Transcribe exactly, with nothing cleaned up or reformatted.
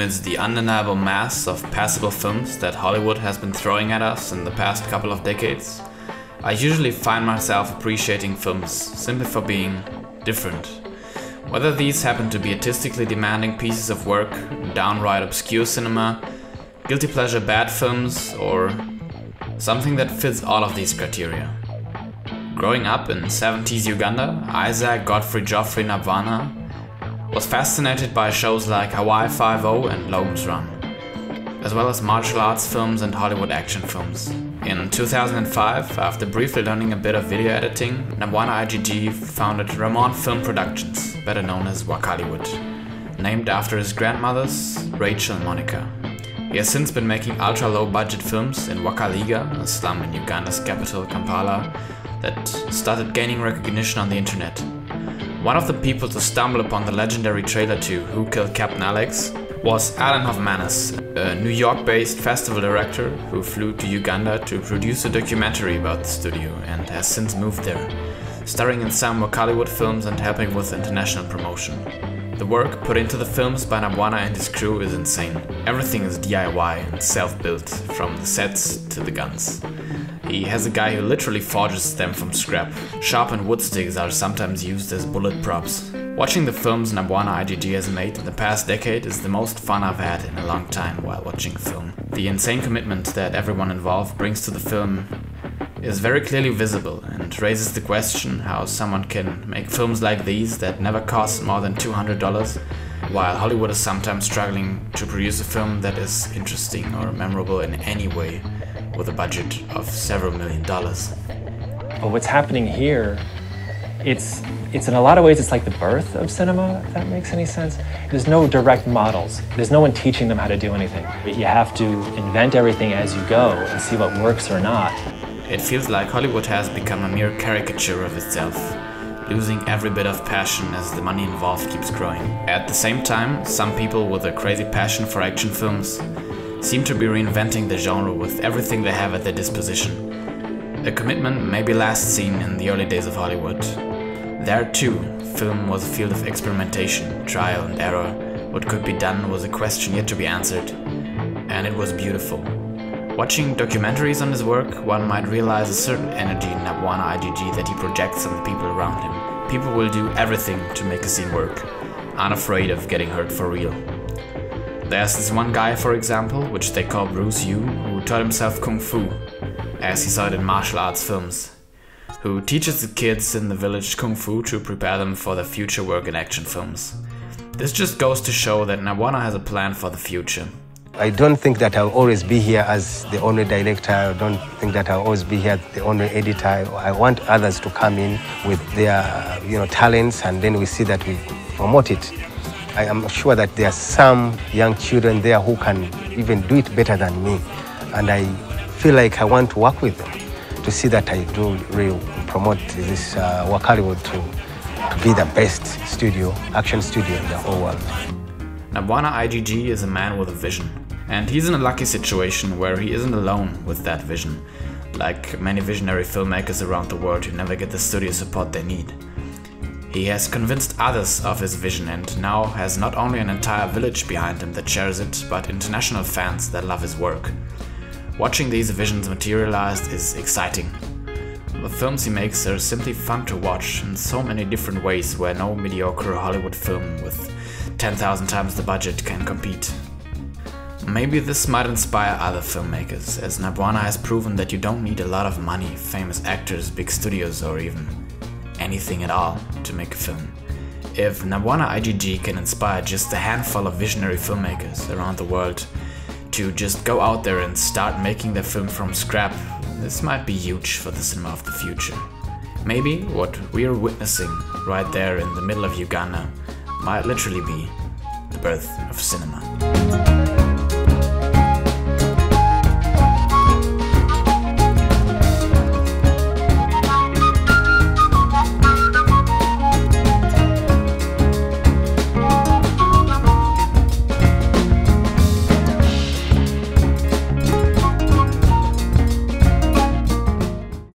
amidst the undeniable mass of passable films that Hollywood has been throwing at us in the past couple of decades, I usually find myself appreciating films simply for being different. Whether these happen to be artistically demanding pieces of work, downright obscure cinema, guilty pleasure bad films, or something that fits all of these criteria. Growing up in seventies Uganda, Isaac Godfrey Geoffrey Nabwana was fascinated by shows like Hawaii Five-O and Logan's Run, as well as martial arts films and Hollywood action films. In two thousand five, after briefly learning a bit of video editing, Nabwana I G G founded Ramon Film Productions, better known as Wakaliwood, named after his grandmothers, Rachel and Monica. He has since been making ultra-low-budget films in Wakaliga, a slum in Uganda's capital, Kampala, that started gaining recognition on the internet. One of the people to stumble upon the legendary trailer to Who Killed Captain Alex was Alan Hofmanis, a New York-based festival director who flew to Uganda to produce a documentary about the studio and has since moved there, starring in some Wakaliwood films and helping with international promotion. The work put into the films by Nabwana and his crew is insane. Everything is D I Y and self-built, from the sets to the guns. He has a guy who literally forges them from scrap. Sharpened wood sticks are sometimes used as bullet props. Watching the films Nabwana I G G has made in the past decade is the most fun I've had in a long time while watching film. The insane commitment that everyone involved brings to the film is very clearly visible and raises the question how someone can make films like these that never cost more than two hundred dollars, while Hollywood is sometimes struggling to produce a film that is interesting or memorable in any way, with a budget of several million dollars. Well, what's happening here, it's, it's in a lot of ways, it's like the birth of cinema, if that makes any sense. There's no direct models. There's no one teaching them how to do anything. You have to invent everything as you go and see what works or not. It feels like Hollywood has become a mere caricature of itself, losing every bit of passion as the money involved keeps growing. At the same time, some people with a crazy passion for action films seem to be reinventing the genre with everything they have at their disposition. A commitment maybe last seen in the early days of Hollywood. There too, film was a field of experimentation, trial and error. What could be done was a question yet to be answered, and it was beautiful. Watching documentaries on his work, one might realize a certain energy in Nabwana I G G that he projects on the people around him. People will do everything to make a scene work, unafraid of getting hurt for real. There's this one guy, for example, which they call Bruce Lee, who taught himself Kung Fu, as he saw it in martial arts films, who teaches the kids in the village Kung Fu to prepare them for their future work in action films. This just goes to show that Nabwana has a plan for the future. I don't think that I'll always be here as the only director. I don't think that I'll always be here as the only editor. I want others to come in with their you know, talents, and then we see that we promote it. I am sure that there are some young children there who can even do it better than me. And I feel like I want to work with them to see that I do really promote this uh, Wakaliwood to, to be the best studio, action studio in the whole world. Nabwana I G G is a man with a vision. And he's in a lucky situation where he isn't alone with that vision, like many visionary filmmakers around the world who never get the studio support they need. He has convinced others of his vision and now has not only an entire village behind him that shares it, but international fans that love his work. Watching these visions materialized is exciting. The films he makes are simply fun to watch in so many different ways where no mediocre Hollywood film with ten thousand times the budget can compete. Maybe this might inspire other filmmakers, as Nabwana has proven that you don't need a lot of money, famous actors, big studios, or even anything at all to make a film. If Nabwana I G G can inspire just a handful of visionary filmmakers around the world to just go out there and start making their film from scrap, this might be huge for the cinema of the future. Maybe what we're witnessing right there in the middle of Uganda might literally be the birth of cinema.